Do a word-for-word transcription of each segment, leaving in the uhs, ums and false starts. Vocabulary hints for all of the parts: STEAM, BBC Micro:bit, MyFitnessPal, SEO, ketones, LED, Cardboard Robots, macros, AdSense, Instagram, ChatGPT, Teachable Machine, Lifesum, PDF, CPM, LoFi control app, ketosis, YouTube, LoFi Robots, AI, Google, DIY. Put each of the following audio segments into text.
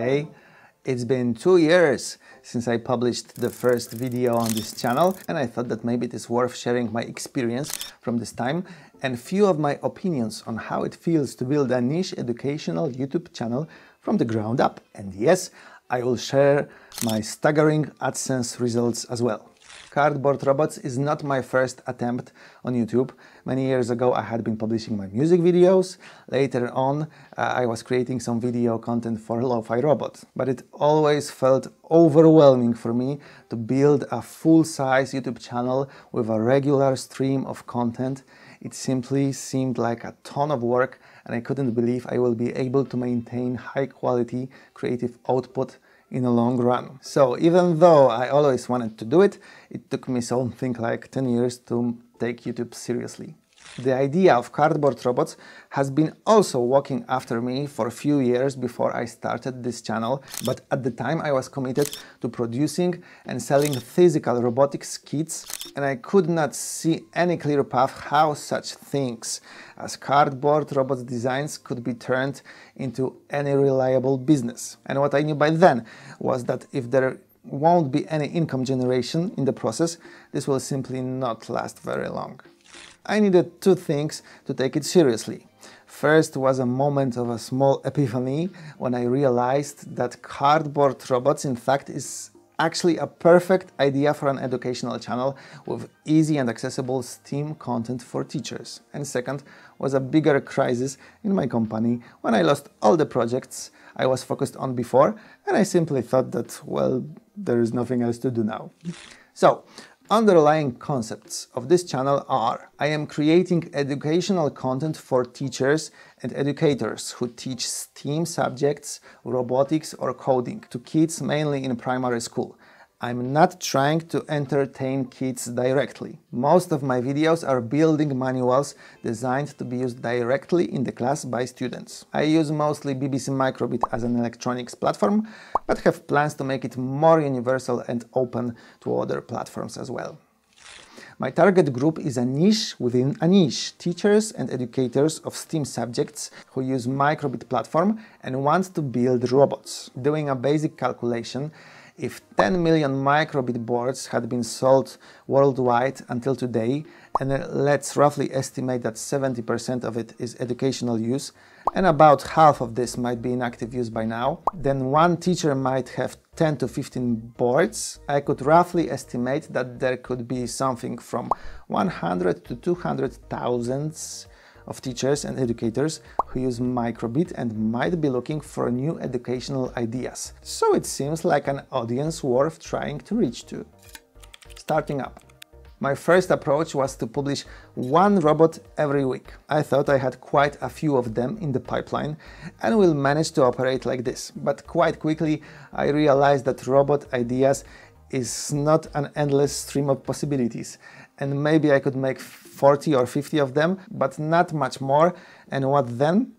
okay? It's been two years since I published the first video on this channel, and I thought that maybe it is worth sharing my experience from this time and few of my opinions on how it feels to build a niche educational YouTube channel from the ground up. And yes, I will share my staggering AdSense results as well. Cardboard Robots is not my first attempt on YouTube. Many years ago I had been publishing my music videos. Later on uh, I was creating some video content for LoFi Robots. But it always felt overwhelming for me to build a full-size YouTube channel with a regular stream of content. It simply seemed like a ton of work, and I couldn't believe I will be able to maintain high-quality creative output in the long run. So even though I always wanted to do it, it took me something like ten years to take YouTube seriously. The idea of Cardboard Robots has been also walking after me for a few years before I started this channel, but at the time I was committed to producing and selling physical robotics kits, and I could not see any clear path how such things as Cardboard Robots designs could be turned into any reliable business. And what I knew by then was that if there won't be any income generation in the process, this will simply not last very long. I needed two things to take it seriously. First was a moment of a small epiphany when I realized that Cardboard Robots in fact is actually a perfect idea for an educational channel with easy and accessible STEAM content for teachers. And second was a bigger crisis in my company when I lost all the projects I was focused on before, and I simply thought that, well, there is nothing else to do now. So, underlying concepts of this channel are: I am creating educational content for teachers and educators who teach STEAM subjects, robotics or coding to kids mainly in primary school. I'm not trying to entertain kids directly. Most of my videos are building manuals designed to be used directly in the class by students. I use mostly B B C Micro:bit as an electronics platform, but have plans to make it more universal and open to other platforms as well. My target group is a niche within a niche: teachers and educators of STEAM subjects who use Micro:bit platform and want to build robots. Doing a basic calculation, if ten million Micro:bit boards had been sold worldwide until today, and let's roughly estimate that seventy percent of it is educational use, and about half of this might be in active use by now, then one teacher might have ten to fifteen boards. I could roughly estimate that there could be something from one hundred to two hundred thousand of teachers and educators who use Micro:bit and might be looking for new educational ideas. So it seems like an audience worth trying to reach to. Starting up. My first approach was to publish one robot every week. I thought I had quite a few of them in the pipeline and will manage to operate like this. But quite quickly I realized that robot ideas is not an endless stream of possibilities, and maybe I could make forty or fifty of them, but not much more. And what then?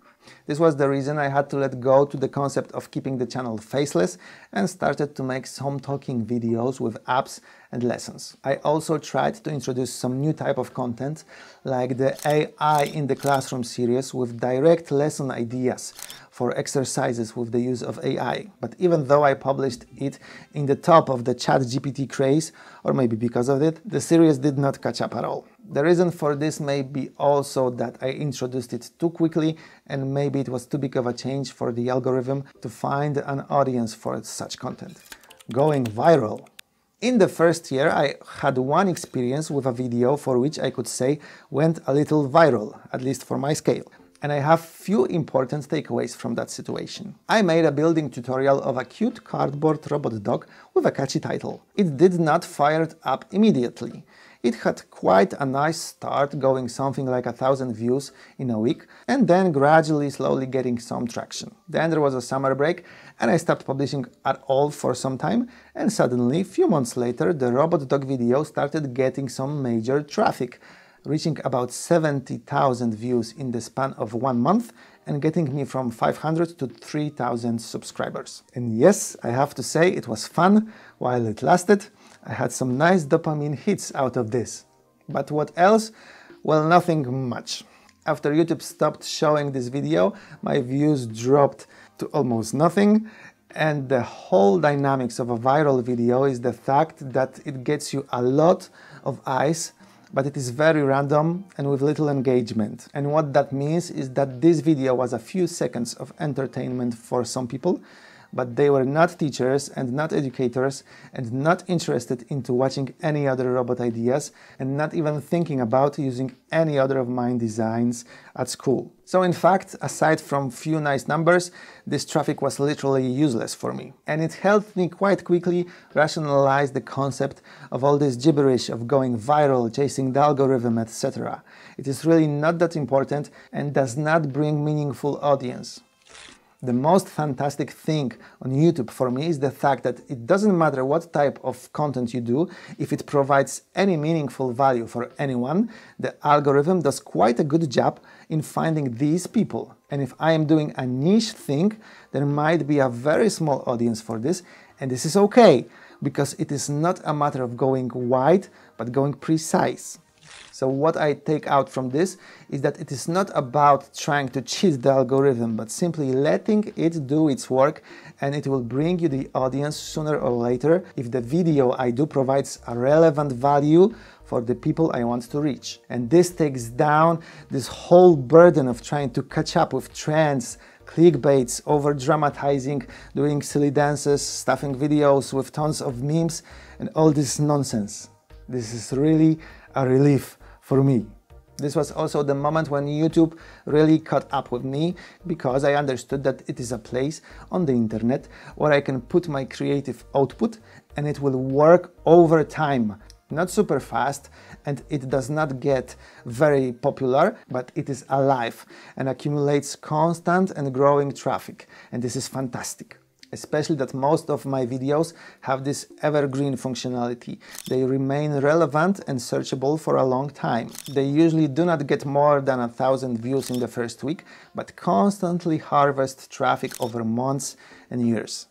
This was the reason I had to let go to the concept of keeping the channel faceless and started to make some talking videos with apps and lessons. I also tried to introduce some new type of content, like the A I in the Classroom series with direct lesson ideas for exercises with the use of A I. But even though I published it in the top of the ChatGPT craze, or maybe because of it, the series did not catch up at all. The reason for this may be also that I introduced it too quickly, and maybe it was too big of a change for the algorithm to find an audience for such content. Going viral. In the first year I had one experience with a video for which I could say went a little viral, at least for my scale. And I have few important takeaways from that situation. I made a building tutorial of a cute cardboard robot dog with a catchy title. It did not fire up immediately. It had quite a nice start, going something like a thousand views in a week, and then gradually slowly getting some traction. Then there was a summer break and I stopped publishing at all for some time, and suddenly, few months later, the robot dog video started getting some major traffic, reaching about seventy thousand views in the span of one month and getting me from five hundred to three thousand subscribers. And yes, I have to say it was fun while it lasted. I had some nice dopamine hits out of this. But what else? Well, nothing much. After YouTube stopped showing this video, my views dropped to almost nothing, And the whole dynamics of a viral video is the fact that it gets you a lot of eyes, but it is very random and with little engagement. And what that means is that this video was a few seconds of entertainment for some people, but they were not teachers and not educators and not interested into watching any other robot ideas and not even thinking about using any other of mine designs at school. So in fact, aside from few nice numbers, this traffic was literally useless for me. And it helped me quite quickly rationalize the concept of all this gibberish of going viral, chasing the algorithm, et cetera. It is really not that important and does not bring meaningful audience. The most fantastic thing on YouTube for me is the fact that it doesn't matter what type of content you do, if it provides any meaningful value for anyone, the algorithm does quite a good job in finding these people. And if I am doing a niche thing, there might be a very small audience for this, and this is okay, because it is not a matter of going wide, but going precise. So what I take out from this is that it is not about trying to cheat the algorithm, but simply letting it do its work, and it will bring you the audience sooner or later if the video I do provides a relevant value for the people I want to reach. And this takes down this whole burden of trying to catch up with trends, clickbaits, over-dramatizing, doing silly dances, stuffing videos with tons of memes, and all this nonsense. This is really a relief for me. This was also the moment when YouTube really caught up with me, because I understood that it is a place on the internet where I can put my creative output and it will work over time. Not super fast, and it does not get very popular, but it is alive and accumulates constant and growing traffic. And this is fantastic. Especially that most of my videos have this evergreen functionality. They remain relevant and searchable for a long time. They usually do not get more than a thousand views in the first week, but constantly harvest traffic over months and years.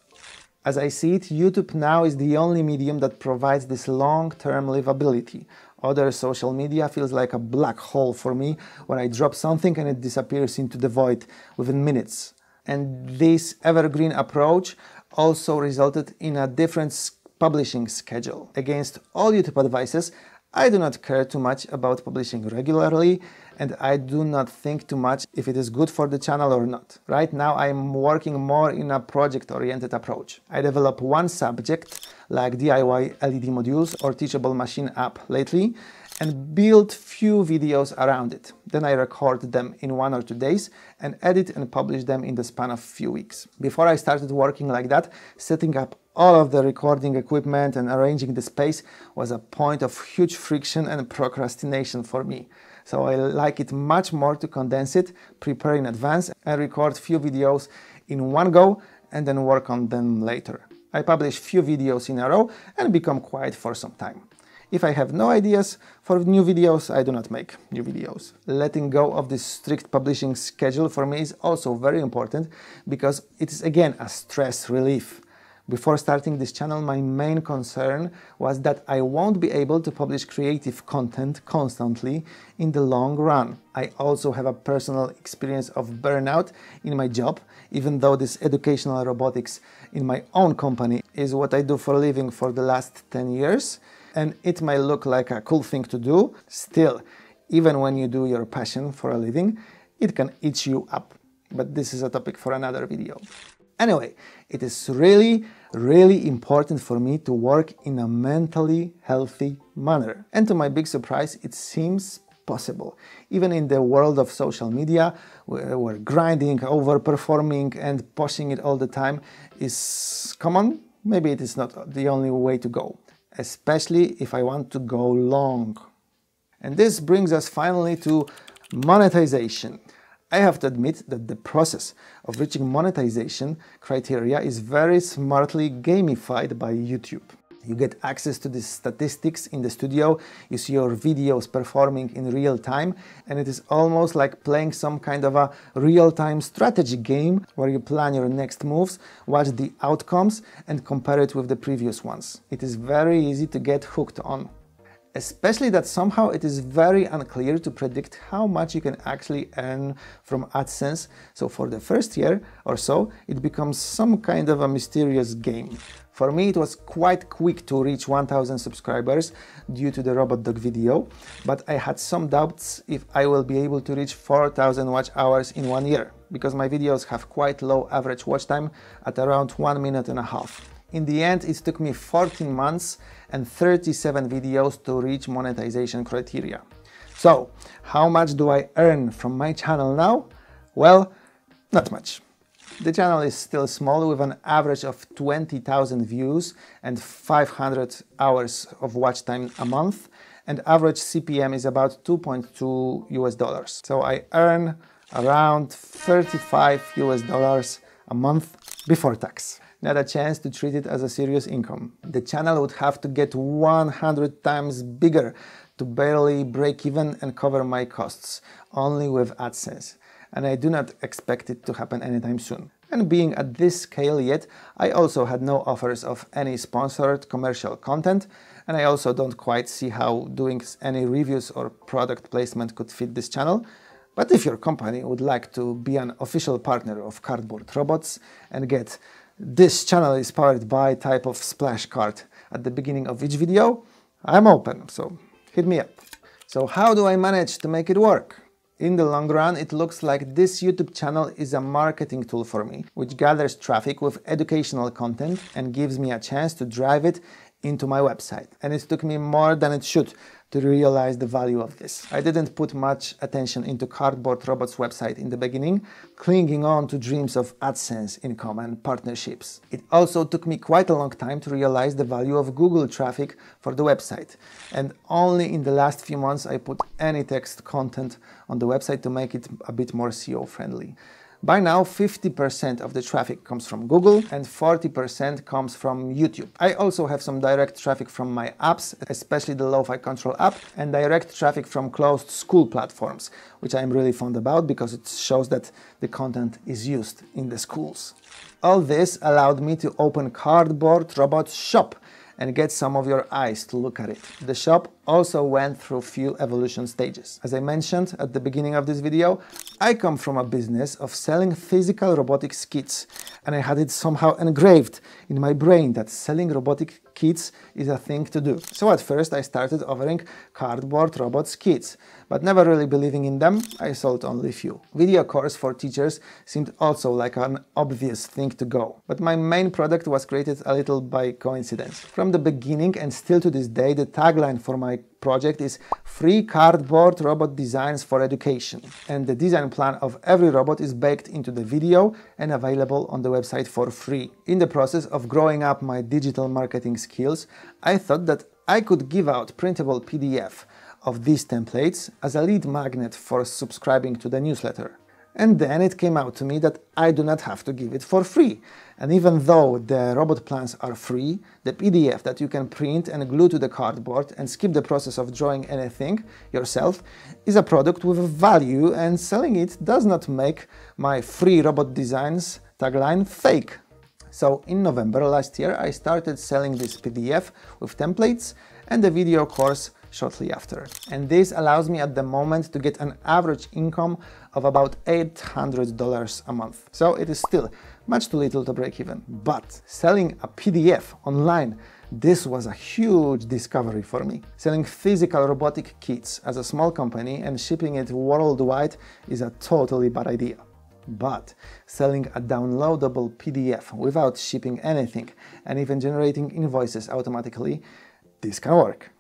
As I see it, YouTube now is the only medium that provides this long-term livability. Other social media feels like a black hole for me, where I drop something and it disappears into the void within minutes. And this evergreen approach also resulted in a different publishing schedule. Against all YouTube advices, I do not care too much about publishing regularly, and I do not think too much if it is good for the channel or not. Right now I'm working more in a project-oriented approach. I develop one subject, like D I Y L E D modules or Teachable Machine app lately, and build few videos around it. Then I record them in one or two days and edit and publish them in the span of few weeks. Before I started working like that, setting up all of the recording equipment and arranging the space was a point of huge friction and procrastination for me. So I like it much more to condense it, prepare in advance, and record few videos in one go and then work on them later. I publish few videos in a row and become quiet for some time. If I have no ideas for new videos, I do not make new videos. Letting go of this strict publishing schedule for me is also very important, because it is again a stress relief. Before starting this channel, my main concern was that I won't be able to publish creative content constantly in the long run. I also have a personal experience of burnout in my job, even though this educational robotics in my own company is what I do for a living for the last ten years. And it may look like a cool thing to do, still, even when you do your passion for a living, it can eat you up. But this is a topic for another video. Anyway, it is really, really important for me to work in a mentally healthy manner. And to my big surprise, it seems possible. Even in the world of social media, where grinding, overperforming, and pushing it all the time is common, maybe it is not the only way to go. Especially if I want to go long. And this brings us finally to monetization. I have to admit that the process of reaching monetization criteria is very smartly gamified by YouTube. You get access to the statistics in the studio, you see your videos performing in real time, and it is almost like playing some kind of a real-time strategy game where you plan your next moves, watch the outcomes, and compare it with the previous ones. It is very easy to get hooked on. especially that somehow it is very unclear to predict how much you can actually earn from AdSense. So for the first year or so, it becomes some kind of a mysterious game. For me, it was quite quick to reach one thousand subscribers due to the robot dog video, but I had some doubts if I will be able to reach four thousand watch hours in one year, because my videos have quite low average watch time at around one minute and a half. In the end, it took me fourteen months and thirty-seven videos to reach monetization criteria. So, how much do I earn from my channel now? Well, not much. The channel is still small, with an average of twenty thousand views and five hundred hours of watch time a month, and average C P M is about two point two U S dollars. So I earn around thirty-five U S dollars a month before tax. Not a chance to treat it as a serious income. The channel would have to get one hundred times bigger to barely break even and cover my costs, only with AdSense. And I do not expect it to happen anytime soon. And being at this scale yet, I also had no offers of any sponsored commercial content, and I also don't quite see how doing any reviews or product placement could fit this channel. But if your company would like to be an official partner of Cardboard Robots and get "This channel is powered by" type of splash card at the beginning of each video, I'm open, so hit me up. So how do I manage to make it work? In the long run, it looks like this YouTube channel is a marketing tool for me, which gathers traffic with educational content and gives me a chance to drive it into my website. And it took me more than it should to realize the value of this. I didn't put much attention into Cardboard Robots' website in the beginning, clinging on to dreams of AdSense income and partnerships. It also took me quite a long time to realize the value of Google traffic for the website. And only in the last few months I put any text content on the website to make it a bit more S E O friendly. By now, fifty percent of the traffic comes from Google and forty percent comes from YouTube. I also have some direct traffic from my apps, especially the LoFi Control app, and direct traffic from closed school platforms, which I'm really fond about because it shows that the content is used in the schools. All this allowed me to open Cardboard Robots shop and get some of your eyes to look at it. The shop also went through few evolution stages. As I mentioned at the beginning of this video, I come from a business of selling physical robotics kits, and I had it somehow engraved in my brain that selling robotic kits is a thing to do. So at first I started offering Cardboard Robots kits, but never really believing in them, I sold only few. Video course for teachers seemed also like an obvious thing to go, but my main product was created a little by coincidence. From the beginning and still to this day, the tagline for my project is "Free Cardboard Robot Designs for Education," and the design plan of every robot is baked into the video and available on the website for free. In the process of growing up my digital marketing skills, I thought that I could give out printable P D F of these templates as a lead magnet for subscribing to the newsletter. And then it came out to me that I do not have to give it for free. And even though the robot plans are free, the P D F that you can print and glue to the cardboard and skip the process of drawing anything yourself is a product with value, and selling it does not make my "free robot designs" tagline fake. So in November last year, I started selling this P D F with templates and the video course shortly after. And this allows me at the moment to get an average income of about eight hundred dollars a month. So it is still much too little to break even. But selling a P D F online, this was a huge discovery for me. Selling physical robotic kits as a small company and shipping it worldwide is a totally bad idea. But selling a downloadable P D F without shipping anything and even generating invoices automatically, this can work.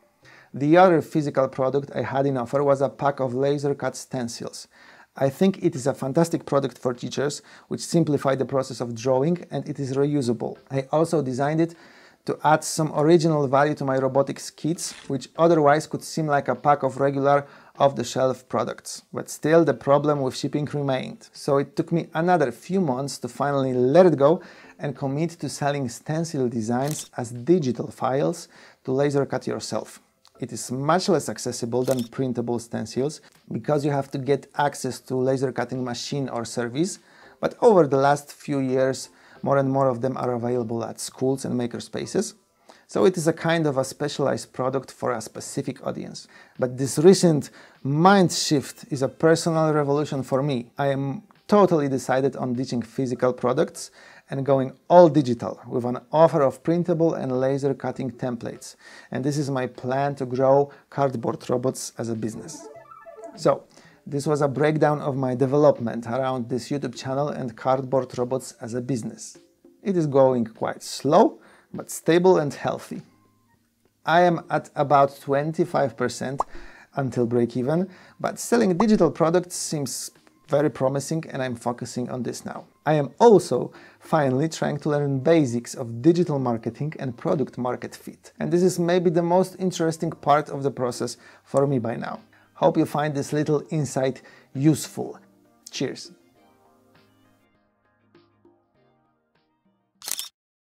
The other physical product I had in offer was a pack of laser-cut stencils. I think it is a fantastic product for teachers, which simplifies the process of drawing, and it is reusable. I also designed it to add some original value to my robotics kits, which otherwise could seem like a pack of regular off-the-shelf products. But still, the problem with shipping remained. So it took me another few months to finally let it go and commit to selling stencil designs as digital files to laser-cut yourself. It is much less accessible than printable stencils because you have to get access to laser cutting machine or service, but over the last few years more and more of them are available at schools and makerspaces. So it is a kind of a specialized product for a specific audience. But this recent mind shift is a personal revolution for me. I am totally decided on ditching physical products and going all digital with an offer of printable and laser cutting templates. And this is my plan to grow Cardboard Robots as a business. So this was a breakdown of my development around this YouTube channel and Cardboard Robots as a business. It is going quite slow, but stable and healthy. I am at about twenty-five percent until break even, but selling digital products seems very promising and I'm focusing on this now. I am also finally trying to learn basics of digital marketing and product market fit. And this is maybe the most interesting part of the process for me by now. Hope you find this little insight useful. Cheers!